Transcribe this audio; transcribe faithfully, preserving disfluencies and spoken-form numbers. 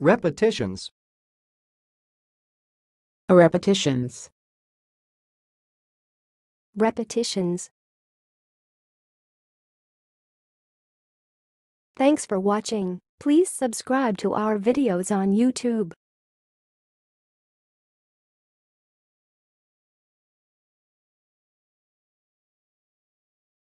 Repetitions. Repetitions. Repetitions. Thanks for watching. Please subscribe to our videos on YouTube.